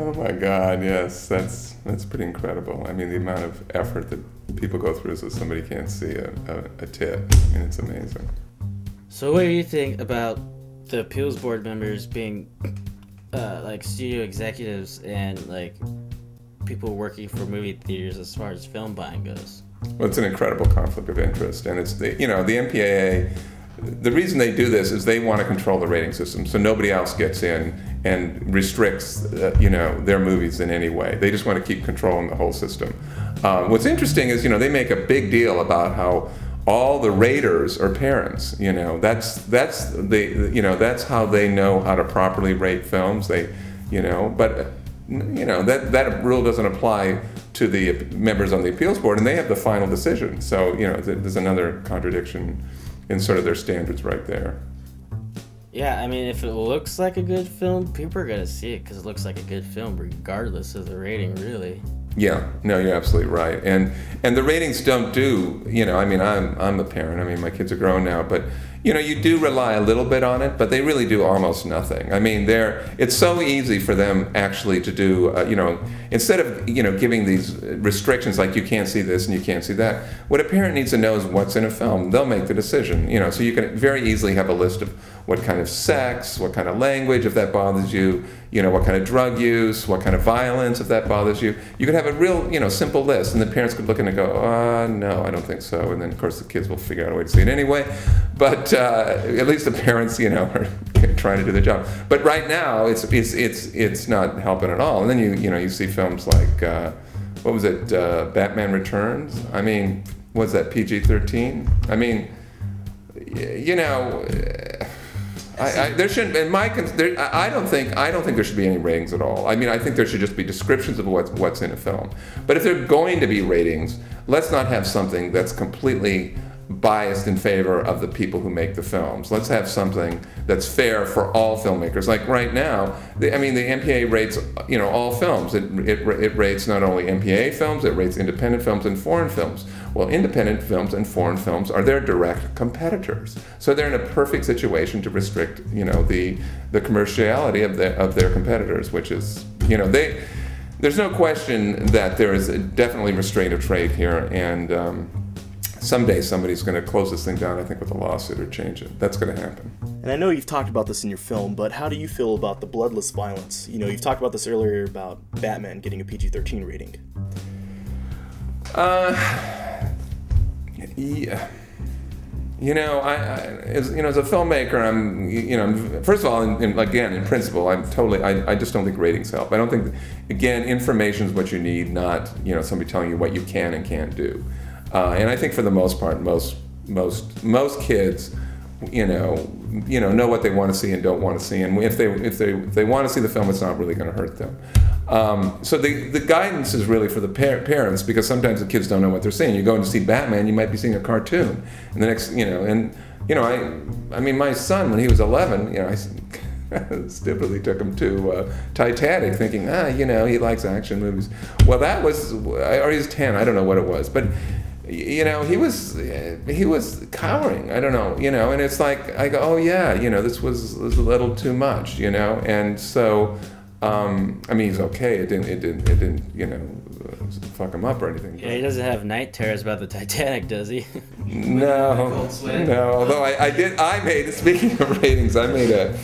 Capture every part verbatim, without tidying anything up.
Oh my God, yes, that's that's pretty incredible. I mean, the amount of effort that people go through so somebody can't see a, a, a tit, I mean, it's amazing. So what do you think about the appeals board members being uh, like studio executives and like people working for movie theaters as far as film buying goes? Well, it's an incredible conflict of interest, and it's the, you know, the M P A A, the reason they do this is they want to control the rating system, so nobody else gets in and restricts, uh, you know, their movies in any way. They just want to keep controlling the whole system. Uh, what's interesting is, you know, they make a big deal about how all the raters are parents. You know, that's that's the, you know, that's how they know how to properly rate films. They, you know, but you know that that rule doesn't apply to the members on the appeals board, and they have the final decision. So, you know, there's another contradiction in sort of their standards right there. Yeah, I mean, if it looks like a good film, people are going to see it because it looks like a good film regardless of the rating, really. Yeah, no, you're absolutely right. And and the ratings don't do, you know, I mean, I'm, I'm a parent. I mean, my kids are grown now, but, you know, you do rely a little bit on it, but they really do almost nothing. I mean, they're, it's so easy for them actually to do, uh, you know, instead of, you know, giving these restrictions like you can't see this and you can't see that, what a parent needs to know is what's in a film. They'll make the decision, you know, so you can very easily have a list of what kind of sex, what kind of language, if that bothers you, you know, what kind of drug use, what kind of violence, if that bothers you. You could have a real, you know, simple list, and the parents could look in and go, uh, no, I don't think so. And then, of course, the kids will figure out a way to see it anyway. But uh, at least the parents, you know, are trying to do their job. But right now, it's it's it's it's not helping at all. And then you you know you see films like uh, what was it, uh, Batman Returns? I mean, what's that, P G thirteen? I mean, you know. I, I, there shouldn't. In my, there, I don't think. I don't think there should be any ratings at all. I mean, I think there should just be descriptions of what's what's in a film. But if there are going to be ratings, let's not have something that's completely biased in favor of the people who make the films. Let's have something that's fair for all filmmakers. Like right now, the, I mean, the M P A A rates, you know, all films. It, it it rates not only M P A A films. It rates independent films and foreign films. Well, independent films and foreign films are their direct competitors, so they're in a perfect situation to restrict, you know, the the commerciality of the of their competitors, which is, you know, they. There's no question that there is definitely restraint of trade here, and. Um, Someday somebody's going to close this thing down, I think, with a lawsuit or change it. That's going to happen. And I know you've talked about this in your film, but how do you feel about the bloodless violence? You know, you've talked about this earlier about Batman getting a P G thirteen rating. Uh, yeah. You know, I, I as, you know, as a filmmaker, I'm, you know, first of all, in, in, again, in principle, I'm totally, I, I just don't think ratings help. I don't think, again, information is what you need, not, you know, somebody telling you what you can and can't do. Uh, and I think for the most part, most most most kids, you know, you know, know what they want to see and don't want to see. And if they if they if they want to see the film, it's not really going to hurt them. Um, so the the guidance is really for the par parents because sometimes the kids don't know what they're seeing. You're going to see Batman, you might be seeing a cartoon, and the next, you know, and you know, I I mean, my son when he was eleven, you know, I. stupidly took him to uh, Titanic thinking, ah, you know, he likes action movies. Well, that was, or he was ten, I don't know what it was. But, you know, he was, he was cowering, I don't know, you know, and it's like, I go, oh yeah, you know, this was, was a little too much, you know, and so, um, I mean, he's okay, it didn't, it didn't, it didn't, you know, fuck him up or anything. Yeah, he doesn't have night terrors about the Titanic, does he? No, no, although I, I did, I made, speaking of ratings, I made a,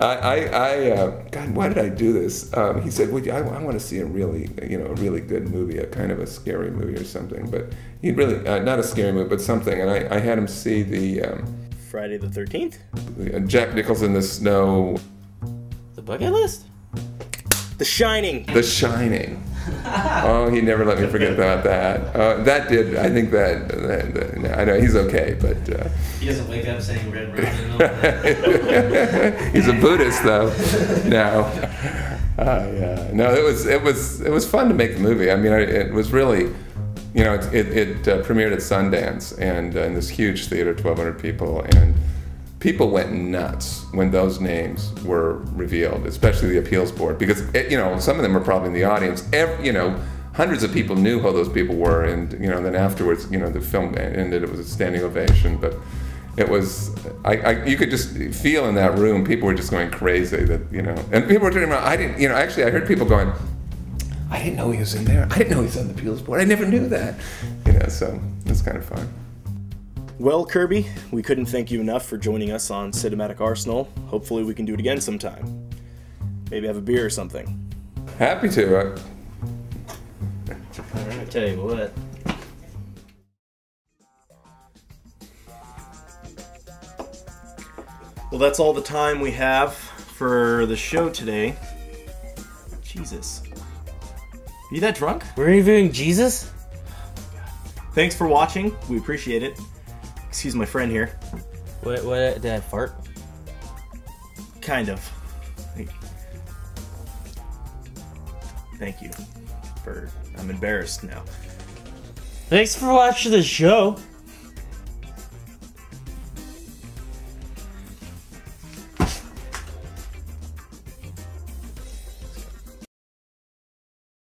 I, I, uh, God, why did I do this? Um, he said, "Would you? I, I want to see a really, you know, a really good movie, a kind of a scary movie or something." But he really, uh, not a scary movie, but something. And I, I had him see the um, Friday the thirteenth, Jack Nicholson in the snow, The Bucket List, The Shining, The Shining. Oh, he never let me forget about that. Uh, that did, I think that, that, that no, I know, he's okay, but... Uh, he doesn't wake up saying Red Robin. He's a Buddhist, though. No. Uh, yeah. No, it was, it, was, it was fun to make the movie. I mean, it was really, you know, it, it, it uh, premiered at Sundance, and uh, in this huge theater, twelve hundred people, and people went nuts when those names were revealed, especially the appeals board, because, you know, some of them were probably in the audience. Every, you know, hundreds of people knew who those people were, and, you know, then afterwards, you know, the film ended, it was a standing ovation, but it was, I, I, you could just feel in that room, people were just going crazy that, you know, and people were turning around, I didn't, you know, actually I heard people going, I didn't know he was in there, I didn't know he was on the Appeals Board, I never knew that, you know, so it's kind of fun. Well, Kirby, we couldn't thank you enough for joining us on Cinematic Arsenal. Hopefully we can do it again sometime. Maybe have a beer or something. Happy to. I... All right, I tell you what. Well, that's all the time we have for the show today. Jesus. Are you that drunk? We're reviewing Jesus? Thanks for watching. We appreciate it. Excuse my friend here. What, what, did I fart? Kind of. Thank you for, I'm embarrassed now. Thanks for watching the show.